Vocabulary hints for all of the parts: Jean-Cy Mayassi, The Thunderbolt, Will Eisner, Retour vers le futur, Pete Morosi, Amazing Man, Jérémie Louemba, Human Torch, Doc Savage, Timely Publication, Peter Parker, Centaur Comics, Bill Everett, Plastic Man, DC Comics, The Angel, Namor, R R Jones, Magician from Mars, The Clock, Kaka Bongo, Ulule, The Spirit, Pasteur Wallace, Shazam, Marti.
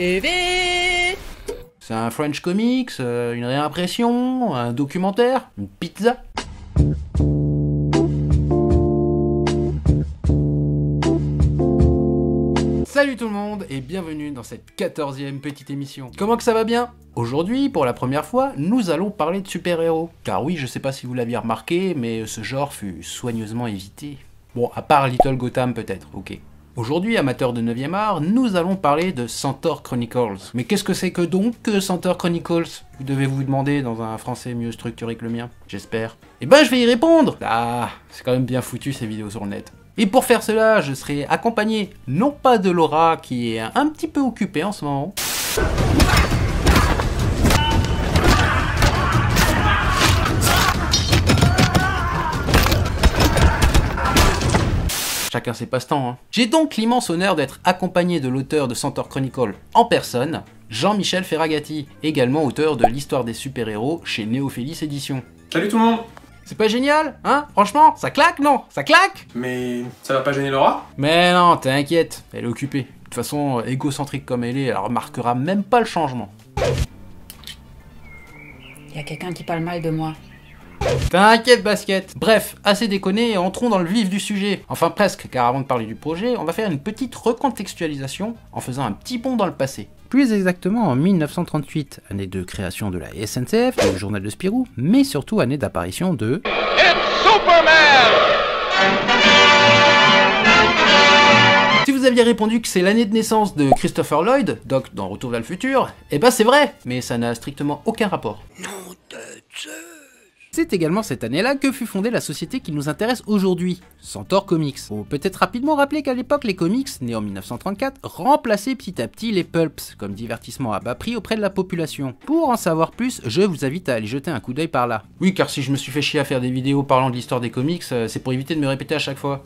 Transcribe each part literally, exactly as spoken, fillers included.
T V. C'est un French Comics, une réimpression, un documentaire, une pizza. Salut tout le monde et bienvenue dans cette quatorzième petite émission. Comment que ça va bien? Aujourd'hui, pour la première fois, nous allons parler de super-héros. Car oui, je sais pas si vous l'aviez remarqué, mais ce genre fut soigneusement évité. Bon, à part Little Gotham peut-être, ok. Aujourd'hui, amateurs de neuvième art, nous allons parler de Centaur Chronicles. Mais qu'est-ce que c'est que donc que Centaur Chronicles? Vous devez vous demander dans un français mieux structuré que le mien, j'espère. Eh ben, je vais y répondre! Ah, c'est quand même bien foutu ces vidéos sur le net. Et pour faire cela, je serai accompagné, non pas de Laura, qui est un petit peu occupée en ce moment, chacun ses passe-temps, hein. J'ai donc l'immense honneur d'être accompagné de l'auteur de Centaur Chronicles en personne, Jean-Michel Ferragatti, également auteur de l'histoire des super-héros chez Neophélice Edition. Salut tout le monde! C'est pas génial, hein? Franchement, ça claque, non? Ça claque? Mais ça va pas gêner Laura? Mais non, t'inquiète, elle est occupée. De toute façon, égocentrique comme elle est, elle remarquera même pas le changement. Y a quelqu'un qui parle mal de moi. T'inquiète, Basket. Bref, assez déconné et entrons dans le vif du sujet. Enfin presque, car avant de parler du projet, on va faire une petite recontextualisation en faisant un petit bond dans le passé. Plus exactement en mille neuf cent trente-huit, année de création de la S N C F, le journal de Spirou, mais surtout année d'apparition de... It's Superman! Si vous aviez répondu que c'est l'année de naissance de Christopher Lloyd, Doc dans Retour vers le futur, eh ben c'est vrai, mais ça n'a strictement aucun rapport. Nom de Dieu! C'est également cette année-là que fut fondée la société qui nous intéresse aujourd'hui, Centaur Comics. Faut peut-être rapidement rappeler qu'à l'époque, les comics, nés en mille neuf cent trente-quatre, remplaçaient petit à petit les pulps, comme divertissement à bas prix auprès de la population. Pour en savoir plus, je vous invite à aller jeter un coup d'œil par là. Oui, car si je me suis fait chier à faire des vidéos parlant de l'histoire des comics, c'est pour éviter de me répéter à chaque fois.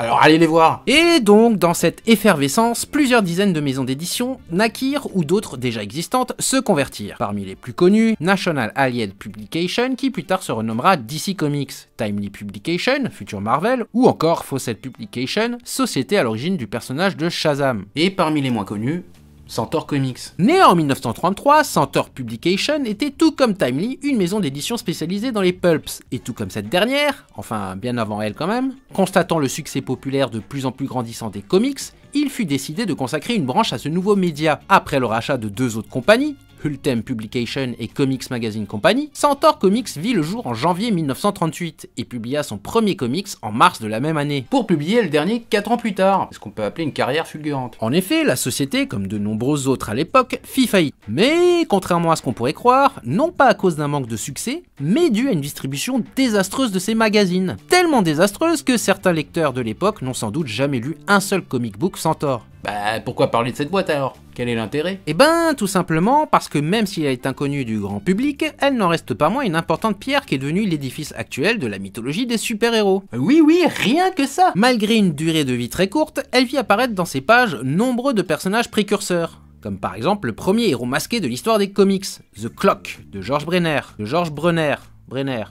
Alors allez les voir. Et donc, dans cette effervescence, plusieurs dizaines de maisons d'édition naquirent ou d'autres déjà existantes se convertirent. Parmi les plus connues, National Allied Publication, qui plus tard se renommera D C Comics, Timely Publication, Future Marvel, ou encore Fawcett Publication, société à l'origine du personnage de Shazam. Et parmi les moins connus, Centaur Comics. Né en mille neuf cent trente-trois, Centaur Publication était tout comme Timely une maison d'édition spécialisée dans les pulps, et tout comme cette dernière, enfin bien avant elle quand même, constatant le succès populaire de plus en plus grandissant des comics, il fut décidé de consacrer une branche à ce nouveau média. Après le rachat de deux autres compagnies, Hulten Publication et Comics Magazine Company, Centaur Comics vit le jour en janvier mille neuf cent trente-huit et publia son premier comics en mars de la même année, pour publier le dernier quatre ans plus tard, ce qu'on peut appeler une carrière fulgurante. En effet, la société, comme de nombreux autres à l'époque, fit faillite. Mais contrairement à ce qu'on pourrait croire, non pas à cause d'un manque de succès, mais dû à une distribution désastreuse de ces magazines. Tellement désastreuse que certains lecteurs de l'époque n'ont sans doute jamais lu un seul comic book Centaur. Bah pourquoi parler de cette boîte alors? Quel est l'intérêt? Eh ben tout simplement parce que même si elle est inconnue du grand public, elle n'en reste pas moins une importante pierre qui est devenue l'édifice actuel de la mythologie des super-héros. Oui oui, rien que ça! Malgré une durée de vie très courte, elle vit apparaître dans ses pages nombreux de personnages précurseurs. Comme par exemple le premier héros masqué de l'histoire des comics, The Clock, de George Brenner, de George Brenner, Brenner,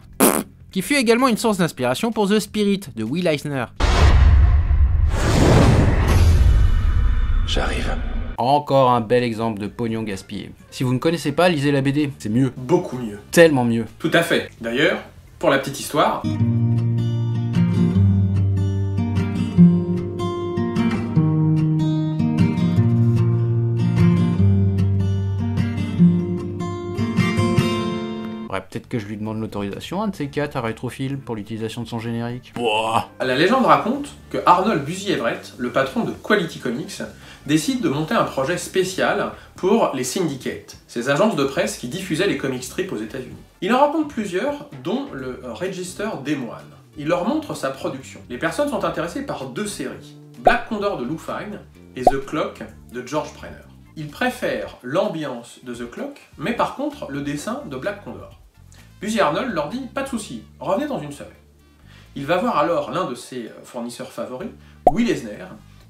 qui fut également une source d'inspiration pour The Spirit, de Will Eisner. J'arrive. Encore un bel exemple de pognon gaspillé. Si vous ne connaissez pas, lisez la B D. C'est mieux. Beaucoup mieux. Tellement mieux. Tout à fait. D'ailleurs, pour la petite histoire... Ouais, peut-être que je lui demande l'autorisation, un de ces quatre, à Rétrofil, pour l'utilisation de son générique. Boah. La légende raconte que Arnold Busy-Everett, le patron de Quality Comics, décide de monter un projet spécial pour les syndicates, ces agences de presse qui diffusaient les comic strips aux États-Unis. Il en rencontre plusieurs, dont le Register des moines. Il leur montre sa production. Les personnes sont intéressées par deux séries, Black Condor de Lou Fine et The Clock de George Brenner. Il préfère l'ambiance de The Clock, mais par contre le dessin de Black Condor. Busy Arnold leur dit « Pas de souci, revenez dans une semaine ». Il va voir alors l'un de ses fournisseurs favoris, Will Eisner,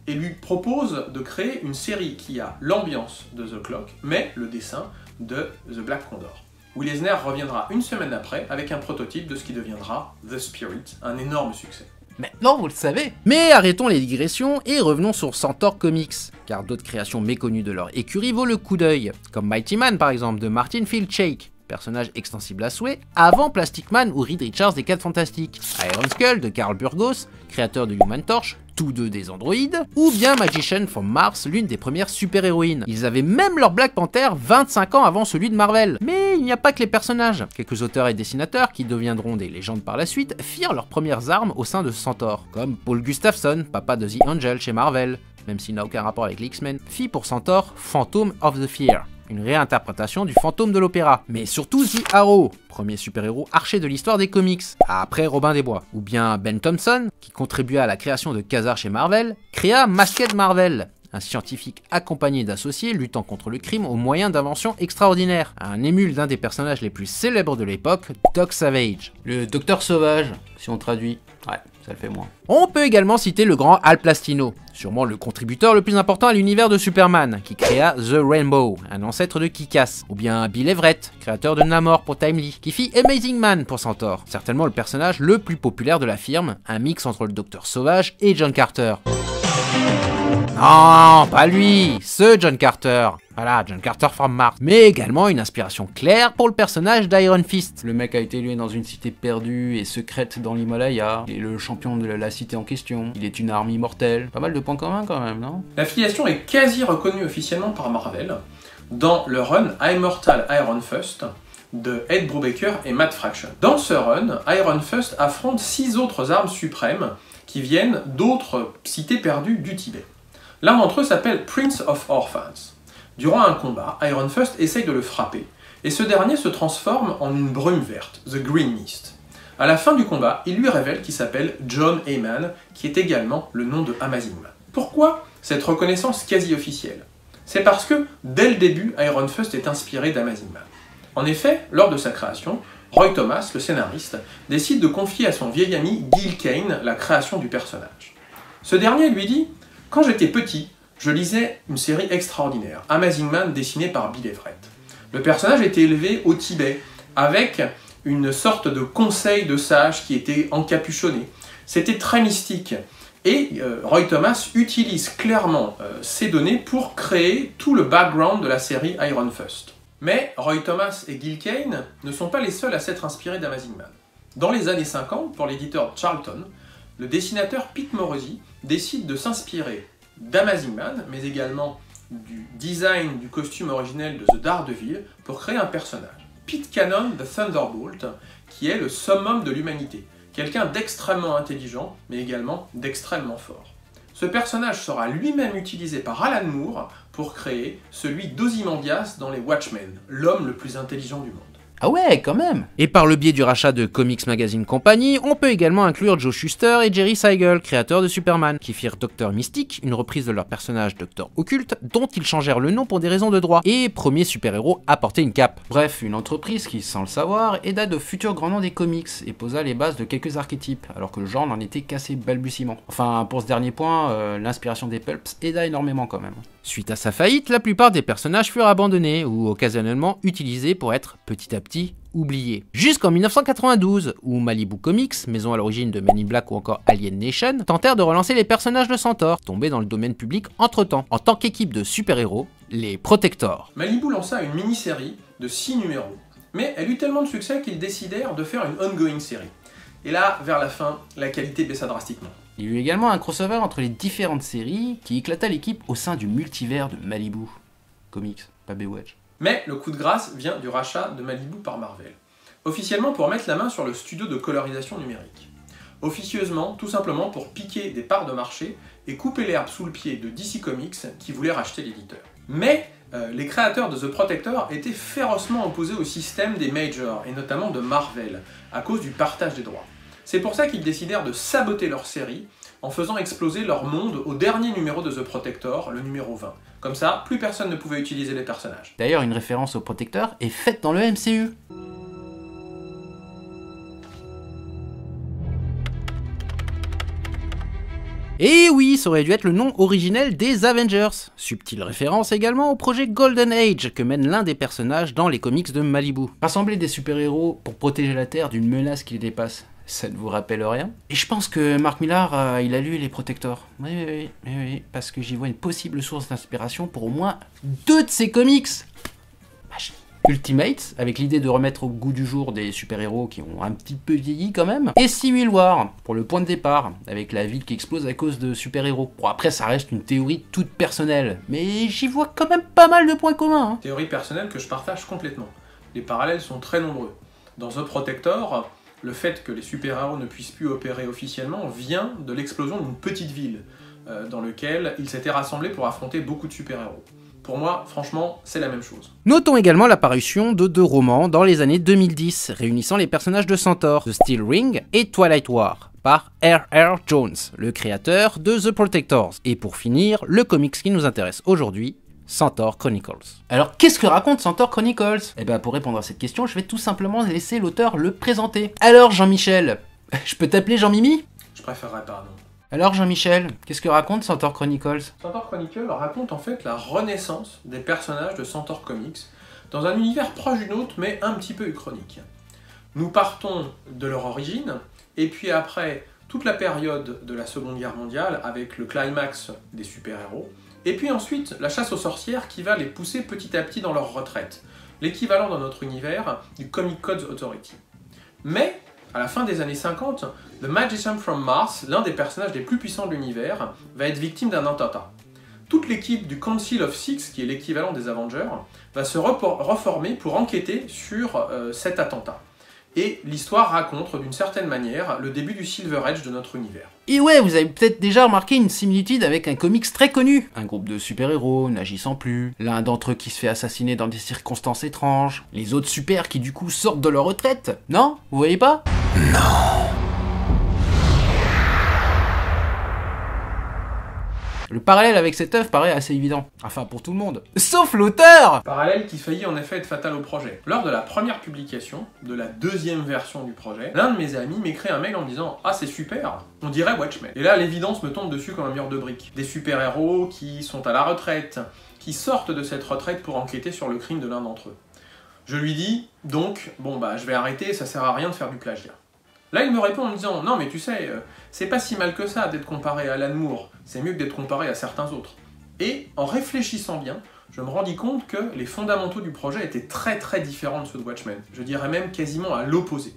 et lui propose de créer une série qui a l'ambiance de The Clock, mais le dessin de The Black Condor. Will Eisner reviendra une semaine après avec un prototype de ce qui deviendra The Spirit, un énorme succès. Maintenant vous le savez. Mais arrêtons les digressions et revenons sur Centaur Comics, car d'autres créations méconnues de leur écurie vaut le coup d'œil, comme Mighty Man par exemple de Martin Fieldshake, personnage extensible à souhait, avant Plastic Man ou Reed Richards des quatre Fantastiques, Iron Skull de Karl Burgos, créateur de Human Torch, tous deux des androïdes, ou bien Magician from Mars, l'une des premières super-héroïnes. Ils avaient même leur Black Panther vingt-cinq ans avant celui de Marvel. Mais il n'y a pas que les personnages. Quelques auteurs et dessinateurs, qui deviendront des légendes par la suite, firent leurs premières armes au sein de Centaur, comme Paul Gustafson, papa de The Angel chez Marvel, même s'il n'a aucun rapport avec les X-Men, fit pour Centaur Phantom of the Fear, une réinterprétation du fantôme de l'opéra, mais surtout The Arrow, premier super-héros archer de l'histoire des comics, après Robin des Bois, ou bien Ben Thompson, qui contribua à la création de Khazar chez Marvel, créa Masked Marvel, un scientifique accompagné d'associés luttant contre le crime au moyen d'inventions extraordinaires, un émule d'un des personnages les plus célèbres de l'époque, Doc Savage. Le Docteur Sauvage, si on traduit. Ouais, ça le fait moins. On peut également citer le grand Al Plastino, sûrement le contributeur le plus important à l'univers de Superman, qui créa The Rainbow, un ancêtre de Kick-Ass, ou bien Bill Everett, créateur de Namor pour Timely, qui fit Amazing Man pour Centaur, certainement le personnage le plus populaire de la firme, un mix entre le Docteur Sauvage et John Carter. Non, pas lui, ce John Carter. Voilà, John Carter from Mars. Mais également une inspiration claire pour le personnage d'Iron Fist. Le mec a été élevé dans une cité perdue et secrète dans l'Himalaya. Il est le champion de la cité en question. Il est une arme immortelle. Pas mal de points communs quand même, non? L'affiliation est quasi reconnue officiellement par Marvel dans le run Immortal Iron Fist de Ed Brubaker et Matt Fraction. Dans ce run, Iron Fist affronte six autres armes suprêmes qui viennent d'autres cités perdues du Tibet. L'un d'entre eux s'appelle Prince of Orphans. Durant un combat, Iron Fist essaye de le frapper, et ce dernier se transforme en une brume verte, The Green Mist. À la fin du combat, il lui révèle qu'il s'appelle John Heyman, qui est également le nom de Amazing Man. Pourquoi cette reconnaissance quasi officielle? C'est parce que, dès le début, Iron Fist est inspiré d'Amazing Man. En effet, lors de sa création, Roy Thomas, le scénariste, décide de confier à son vieil ami Gil Kane la création du personnage. Ce dernier lui dit: quand j'étais petit, je lisais une série extraordinaire, Amazing Man dessinée par Bill Everett. Le personnage était élevé au Tibet, avec une sorte de conseil de sage qui était encapuchonné. C'était très mystique. Et euh, Roy Thomas utilise clairement euh, ces données pour créer tout le background de la série Iron Fist. Mais Roy Thomas et Gil Kane ne sont pas les seuls à s'être inspirés d'Amazing Man. Dans les années cinquante, pour l'éditeur Charlton, le dessinateur Pete Morosi décide de s'inspirer d'Amazing Man, mais également du design du costume originel de The Daredevil pour créer un personnage, Pete Cannon the Thunderbolt, qui est le summum de l'humanité, quelqu'un d'extrêmement intelligent, mais également d'extrêmement fort. Ce personnage sera lui-même utilisé par Alan Moore pour créer celui d'Ozymandias dans les Watchmen, l'homme le plus intelligent du monde. Ah ouais, quand même. Et par le biais du rachat de Comics Magazine Company, on peut également inclure Joe Shuster et Jerry Siegel, créateurs de Superman, qui firent Docteur Mystique, une reprise de leur personnage Docteur Occulte, dont ils changèrent le nom pour des raisons de droit, et premier super-héros à porter une cape. Bref, une entreprise qui, sans le savoir, aida de futurs grands noms des comics, et posa les bases de quelques archétypes, alors que le genre n'en était qu'à ses balbutiements. Enfin, pour ce dernier point, euh, l'inspiration des pulps aida énormément quand même. Suite à sa faillite, la plupart des personnages furent abandonnés, ou occasionnellement utilisés pour être petit à petit oublié. Jusqu'en mille neuf cent quatre-vingt-douze, où Malibu Comics, maison à l'origine de Men in Black ou encore Alien Nation, tentèrent de relancer les personnages de Centaur, tombés dans le domaine public entre-temps, en tant qu'équipe de super-héros, les Protectors. Malibu lança une mini-série de six numéros, mais elle eut tellement de succès qu'ils décidèrent de faire une ongoing série. Et là, vers la fin, la qualité baissa drastiquement. Il y eut également un crossover entre les différentes séries qui éclata l'équipe au sein du multivers de Malibu Comics, pas Baywatch. Mais le coup de grâce vient du rachat de Malibu par Marvel, officiellement pour mettre la main sur le studio de colorisation numérique. Officieusement, tout simplement pour piquer des parts de marché et couper l'herbe sous le pied de D C Comics qui voulait racheter l'éditeur. Mais euh, les créateurs de The Protector étaient férocement opposés au système des majors, et notamment de Marvel, à cause du partage des droits. C'est pour ça qu'ils décidèrent de saboter leur série en faisant exploser leur monde au dernier numéro de The Protector, le numéro vingt. Comme ça, plus personne ne pouvait utiliser les personnages. D'ailleurs, une référence au Protector est faite dans le M C U. Et oui, ça aurait dû être le nom originel des Avengers. Subtile référence également au projet Golden Age que mène l'un des personnages dans les comics de Malibu. Rassembler des super-héros pour protéger la Terre d'une menace qui les dépasse. ça ne vous rappelle rien? Et je pense que Marc Millar, euh, il a lu Les Protectors. Oui, oui, oui, oui, parce que j'y vois une possible source d'inspiration pour au moins deux de ses comics. Vache. Ultimates, avec l'idée de remettre au goût du jour des super-héros qui ont un petit peu vieilli quand même. Et Civil War, pour le point de départ, avec la ville qui explose à cause de super-héros. Bon, après, ça reste une théorie toute personnelle, mais j'y vois quand même pas mal de points communs. Hein. Théorie personnelle que je partage complètement. Les parallèles sont très nombreux. Dans The Protector, le fait que les super-héros ne puissent plus opérer officiellement vient de l'explosion d'une petite ville, euh, dans laquelle ils s'étaient rassemblés pour affronter beaucoup de super-héros. Pour moi, franchement, c'est la même chose. Notons également l'apparition de deux romans dans les années deux mille dix, réunissant les personnages de Centaur, The Steel Ring et Twilight War, par R R Jones, le créateur de The Protectors. Et pour finir, le comics qui nous intéresse aujourd'hui, Centaur Chronicles. Alors qu'est-ce que raconte Centaur Chronicles? Eh bien, pour répondre à cette question, je vais tout simplement laisser l'auteur le présenter. Alors Jean-Michel, je peux t'appeler Jean-Mimi? Je préférerais pardon. Alors Jean-Michel, qu'est-ce que raconte Centaur Chronicles? Centaur Chronicles raconte en fait la renaissance des personnages de Centaur Comics dans un univers proche du nôtre mais un petit peu uchronique. Nous partons de leur origine et puis après toute la période de la Seconde Guerre mondiale avec le climax des super-héros. Et puis ensuite, la chasse aux sorcières qui va les pousser petit à petit dans leur retraite, l'équivalent dans notre univers du Comic Code Authority. Mais, à la fin des années cinquante, The Magician from Mars, l'un des personnages les plus puissants de l'univers, va être victime d'un attentat. Toute l'équipe du Council of Six, qui est l'équivalent des Avengers, va se reformer pour enquêter sur euh, cet attentat. Et l'histoire raconte, d'une certaine manière, le début du Silver Age de notre univers. Et ouais, vous avez peut-être déjà remarqué une similitude avec un comics très connu. Un groupe de super-héros n'agissant plus, l'un d'entre eux qui se fait assassiner dans des circonstances étranges, les autres super qui du coup sortent de leur retraite. Non? Vous voyez pas? Non. Le parallèle avec cette œuvre paraît assez évident, enfin pour tout le monde, sauf l'auteur! Parallèle qui faillit en effet être fatal au projet. Lors de la première publication, de la deuxième version du projet, l'un de mes amis m'écrit un mail en me disant « Ah c'est super, on dirait Watchmen ». Et là l'évidence me tombe dessus comme un mur de briques. Des super-héros qui sont à la retraite, qui sortent de cette retraite pour enquêter sur le crime de l'un d'entre eux. Je lui dis donc « Bon bah je vais arrêter, ça sert à rien de faire du plagiat ». Là, il me répond en me disant « Non, mais tu sais, euh, c'est pas si mal que ça d'être comparé à Alan Moore, c'est mieux que d'être comparé à certains autres. » Et, en réfléchissant bien, je me rendis compte que les fondamentaux du projet étaient très très différents de ceux de Watchmen, je dirais même quasiment à l'opposé.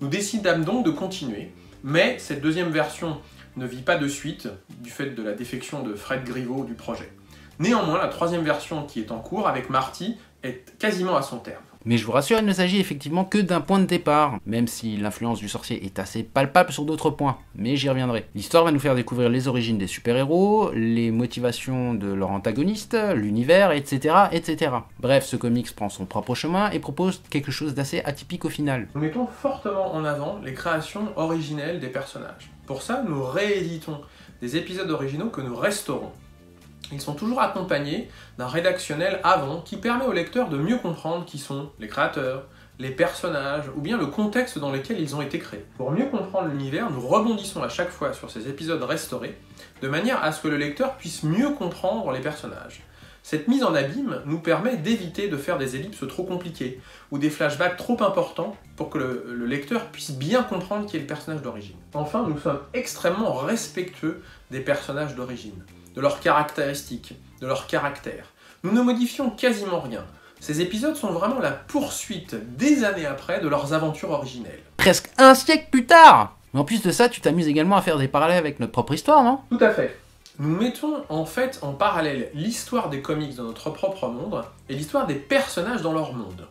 Nous décidâmes donc de continuer, mais cette deuxième version ne vit pas de suite, du fait de la défection de Fred Griveaux du projet. Néanmoins, la troisième version qui est en cours, avec Marty, est quasiment à son terme. Mais je vous rassure, il ne s'agit effectivement que d'un point de départ, même si l'influence du sorcier est assez palpable sur d'autres points, mais j'y reviendrai. L'histoire va nous faire découvrir les origines des super-héros, les motivations de leur antagoniste, l'univers, et cetera, et cetera. Bref, ce comics prend son propre chemin et propose quelque chose d'assez atypique au final. Nous mettons fortement en avant les créations originelles des personnages. Pour ça, nous rééditons des épisodes originaux que nous restaurons. Ils sont toujours accompagnés d'un rédactionnel avant qui permet au lecteur de mieux comprendre qui sont les créateurs, les personnages ou bien le contexte dans lequel ils ont été créés. Pour mieux comprendre l'univers, nous rebondissons à chaque fois sur ces épisodes restaurés de manière à ce que le lecteur puisse mieux comprendre les personnages. Cette mise en abîme nous permet d'éviter de faire des ellipses trop compliquées ou des flashbacks trop importants pour que le, le lecteur puisse bien comprendre qui est le personnage d'origine. Enfin, nous sommes extrêmement respectueux des personnages d'origine, de leurs caractéristiques, de leur caractère. Nous ne modifions quasiment rien. Ces épisodes sont vraiment la poursuite, des années après, de leurs aventures originelles. Presque un siècle plus tard! Mais en plus de ça, tu t'amuses également à faire des parallèles avec notre propre histoire, non? Tout à fait. Nous mettons en fait en parallèle l'histoire des comics dans notre propre monde et l'histoire des personnages dans leur monde.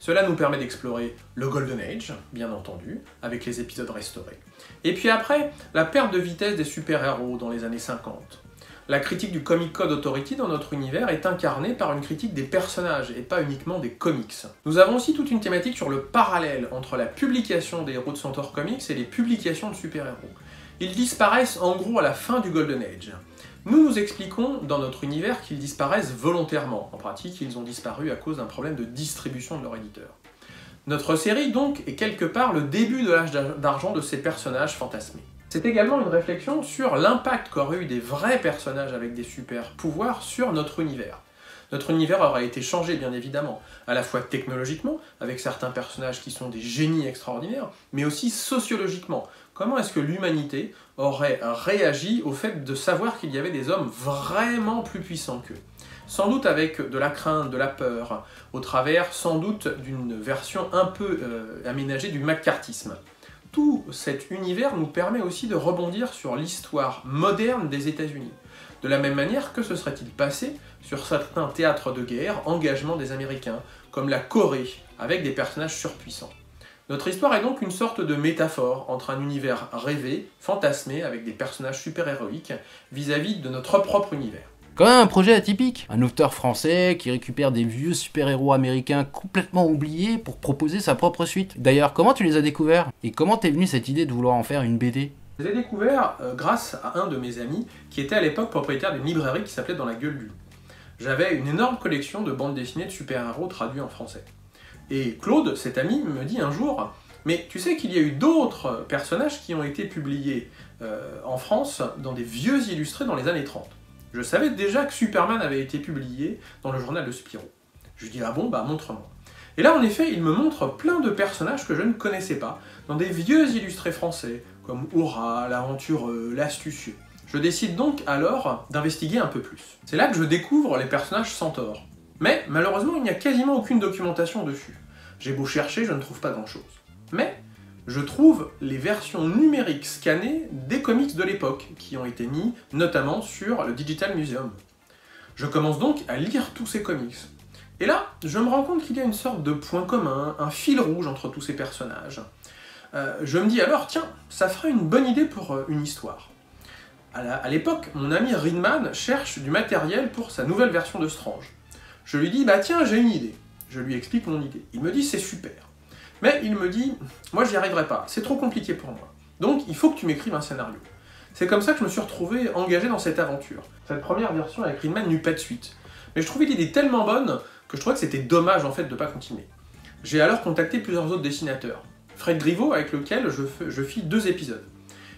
Cela nous permet d'explorer le Golden Age, bien entendu, avec les épisodes restaurés. Et puis après, la perte de vitesse des super-héros dans les années cinquante. La critique du Comic Code Authority dans notre univers est incarnée par une critique des personnages et pas uniquement des comics. Nous avons aussi toute une thématique sur le parallèle entre la publication des héros de Centaur Comics et les publications de super-héros. Ils disparaissent en gros à la fin du Golden Age. Nous nous expliquons dans notre univers qu'ils disparaissent volontairement. En pratique, ils ont disparu à cause d'un problème de distribution de leur éditeur. Notre série donc est quelque part le début de l'âge d'argent de ces personnages fantasmés. C'est également une réflexion sur l'impact qu'auraient eu des vrais personnages avec des super pouvoirs sur notre univers. notre univers aura été changé, bien évidemment, à la fois technologiquement, avec certains personnages qui sont des génies extraordinaires, mais aussi sociologiquement. Comment est-ce que l'humanité aurait réagi au fait de savoir qu'il y avait des hommes vraiment plus puissants qu'eux ? Sans doute avec de la crainte, de la peur, au travers sans doute d'une version un peu euh, aménagée du macartisme. Tout cet univers nous permet aussi de rebondir sur l'histoire moderne des États-Unis. De la même manière, que se serait-il passé sur certains théâtres de guerre, engagements des Américains, comme la Corée, avec des personnages surpuissants. Notre histoire est donc une sorte de métaphore entre un univers rêvé, fantasmé, avec des personnages super-héroïques, vis-à-vis de notre propre univers. Quand même un projet atypique, un auteur français qui récupère des vieux super-héros américains complètement oubliés pour proposer sa propre suite. D'ailleurs, comment tu les as découverts? Et comment t'es venu cette idée de vouloir en faire une B D? Je les ai découverts euh, grâce à un de mes amis qui était à l'époque propriétaire d'une librairie qui s'appelait Dans la gueule du loup. J'avais une énorme collection de bandes dessinées de super-héros traduits en français. Et Claude, cet ami, me dit un jour « Mais tu sais qu'il y a eu d'autres personnages qui ont été publiés euh, en France dans des vieux illustrés dans les années trente. » Je savais déjà que Superman avait été publié dans le journal de Spirou. Je lui dis « Ah bon, bah montre-moi ». Et là, en effet, il me montre plein de personnages que je ne connaissais pas, dans des vieux illustrés français, comme Aura, l'aventureux, l'astucieux. Je décide donc alors d'investiguer un peu plus. C'est là que je découvre les personnages centaures. Mais malheureusement, il n'y a quasiment aucune documentation dessus. J'ai beau chercher, je ne trouve pas grand-chose. Mais je trouve les versions numériques scannées des comics de l'époque, qui ont été mis notamment sur le Digital Museum. Je commence donc à lire tous ces comics. Et là, je me rends compte qu'il y a une sorte de point commun, un fil rouge entre tous ces personnages. Euh, je me dis alors, tiens, ça ferait une bonne idée pour euh, une histoire. À l'époque, mon ami Reedman cherche du matériel pour sa nouvelle version de Strange. Je lui dis, bah tiens, j'ai une idée. Je lui explique mon idée. Il me dit, c'est super. Mais il me dit, moi j'y arriverai pas, c'est trop compliqué pour moi. Donc il faut que tu m'écrives un scénario. C'est comme ça que je me suis retrouvé engagé dans cette aventure. Cette première version avec Reedman n'eut pas de suite. Mais je trouvais l'idée tellement bonne que je trouvais que c'était dommage en fait de pas continuer. J'ai alors contacté plusieurs autres dessinateurs. Fred Griveaux avec lequel je, je fis deux épisodes.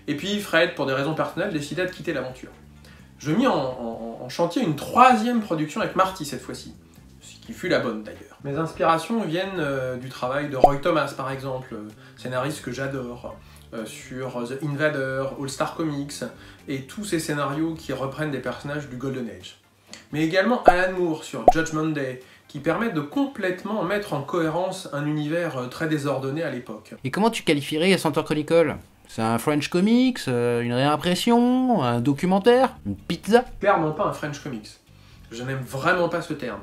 Et puis Fred, pour des raisons personnelles, décida de quitter l'aventure. Je mis en, en, en chantier une troisième production avec Marty cette fois-ci. Qui fut la bonne d'ailleurs. Mes inspirations viennent euh, du travail de Roy Thomas par exemple, euh, scénariste que j'adore, euh, sur The Invader, All-Star Comics, et tous ces scénarios qui reprennent des personnages du Golden Age. Mais également Alan Moore sur Judgment Day, qui permettent de complètement mettre en cohérence un univers euh, très désordonné à l'époque. Et comment tu qualifierais Centaur Chronicles? C'est un French Comics, euh, une réimpression, un documentaire, une pizza? Clairement pas un French Comics. Je n'aime vraiment pas ce terme.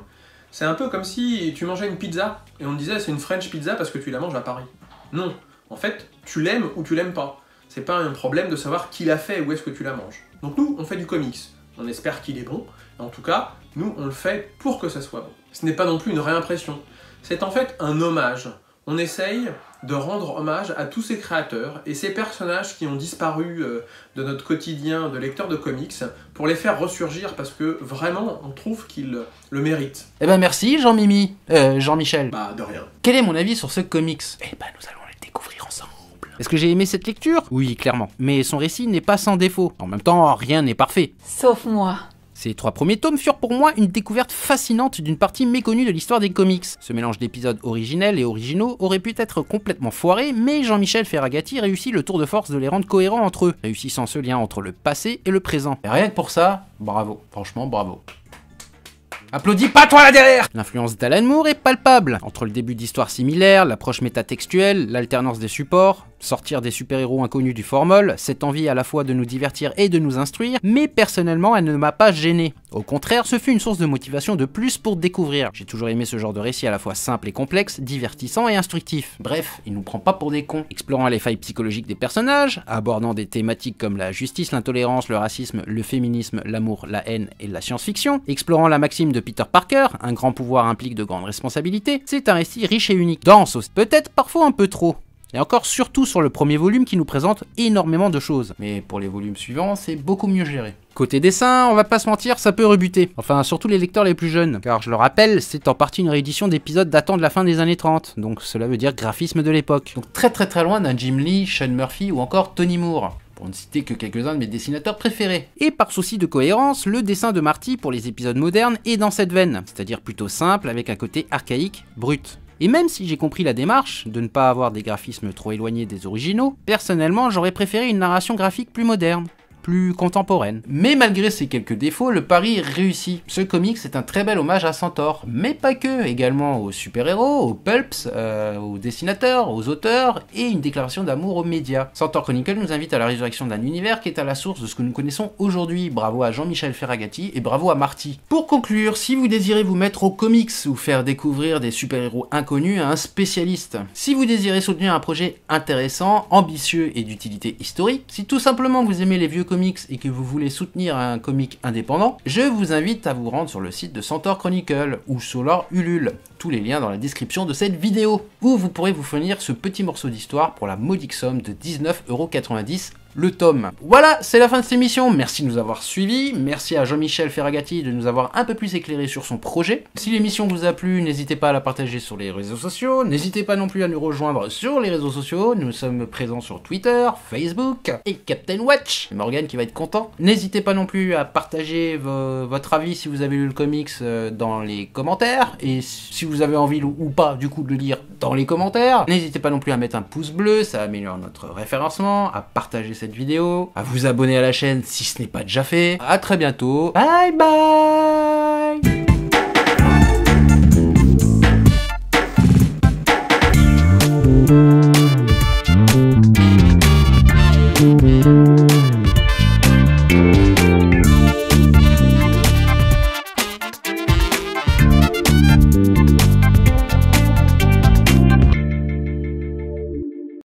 C'est un peu comme si tu mangeais une pizza, et on te disait c'est une French pizza parce que tu la manges à Paris. Non, en fait, tu l'aimes ou tu l'aimes pas. C'est pas un problème de savoir qui l'a fait et où est-ce que tu la manges. Donc nous, on fait du comics. On espère qu'il est bon, et en tout cas, nous, on le fait pour que ça soit bon. Ce n'est pas non plus une réimpression. C'est en fait un hommage. On essaye de rendre hommage à tous ces créateurs et ces personnages qui ont disparu de notre quotidien de lecteurs de comics pour les faire ressurgir parce que vraiment on trouve qu'ils le méritent. Eh ben merci Jean-Mimi, euh, Jean-Michel. Bah de rien. Quel est mon avis sur ce comics? Eh ben nous allons le découvrir ensemble. Est-ce que j'ai aimé cette lecture? Oui, clairement. Mais son récit n'est pas sans défaut. En même temps, rien n'est parfait. Sauf moi. Ces trois premiers tomes furent pour moi une découverte fascinante d'une partie méconnue de l'histoire des comics. Ce mélange d'épisodes originels et originaux aurait pu être complètement foiré, mais Jean-Michel Ferragatti réussit le tour de force de les rendre cohérents entre eux, réussissant ce lien entre le passé et le présent. Et rien que pour ça, bravo. Franchement, bravo. Applaudis pas toi là derrière! L'influence d'Alan Moore est palpable. Entre le début d'histoires similaires, l'approche métatextuelle, l'alternance des supports, sortir des super-héros inconnus du formol, cette envie à la fois de nous divertir et de nous instruire, mais personnellement elle ne m'a pas gêné. Au contraire, ce fut une source de motivation de plus pour découvrir. J'ai toujours aimé ce genre de récit à la fois simple et complexe, divertissant et instructif. Bref, il nous prend pas pour des cons. Explorant les failles psychologiques des personnages, abordant des thématiques comme la justice, l'intolérance, le racisme, le féminisme, l'amour, la haine et la science-fiction, explorant la maxime de de Peter Parker, un grand pouvoir implique de grandes responsabilités, c'est un récit riche et unique, dense aussi, peut-être parfois un peu trop. Et encore surtout sur le premier volume qui nous présente énormément de choses. Mais pour les volumes suivants, c'est beaucoup mieux géré. Côté dessin, on va pas se mentir, ça peut rebuter. Enfin, surtout les lecteurs les plus jeunes. Car je le rappelle, c'est en partie une réédition d'épisodes datant de la fin des années trente. Donc cela veut dire graphisme de l'époque. Donc très très très loin d'un Jim Lee, Sean Murphy ou encore Tony Moore. pour ne citer que quelques-uns de mes dessinateurs préférés. Et par souci de cohérence, le dessin de Marty pour les épisodes modernes est dans cette veine, c'est-à-dire plutôt simple avec un côté archaïque, brut. Et même si j'ai compris la démarche de ne pas avoir des graphismes trop éloignés des originaux, personnellement j'aurais préféré une narration graphique plus moderne, plus contemporaine. Mais malgré ces quelques défauts, le pari réussit. Ce comics est un très bel hommage à Centaur, mais pas que, également aux super-héros, aux pulps, euh, aux dessinateurs, aux auteurs, et une déclaration d'amour aux médias. Centaur Chronicles nous invite à la résurrection d'un univers qui est à la source de ce que nous connaissons aujourd'hui. Bravo à Jean-Michel Ferragatti et bravo à Marty. Pour conclure, si vous désirez vous mettre aux comics ou faire découvrir des super-héros inconnus à un spécialiste, si vous désirez soutenir un projet intéressant, ambitieux et d'utilité historique, si tout simplement vous aimez les vieux comics et que vous voulez soutenir un comic indépendant, je vous invite à vous rendre sur le site de Centaur Chronicle ou sur leur Ulule, tous les liens dans la description de cette vidéo, où vous pourrez vous fournir ce petit morceau d'histoire pour la modique somme de dix-neuf euros quatre-vingt-dix le tome. Voilà, c'est la fin de cette émission, merci de nous avoir suivis, merci à Jean-Michel Ferragatti de nous avoir un peu plus éclairé sur son projet. Si l'émission vous a plu, n'hésitez pas à la partager sur les réseaux sociaux, n'hésitez pas non plus à nous rejoindre sur les réseaux sociaux, nous sommes présents sur Twitter, Facebook et Captain Watch, Morgan qui va être content. N'hésitez pas non plus à partager vo votre avis si vous avez lu le comics euh, dans les commentaires, et si vous avez envie ou pas du coup de le lire dans les commentaires. N'hésitez pas non plus à mettre un pouce bleu, ça améliore notre référencement, à partager cette vidéo, à vous abonner à la chaîne si ce n'est pas déjà fait. À très bientôt, bye bye.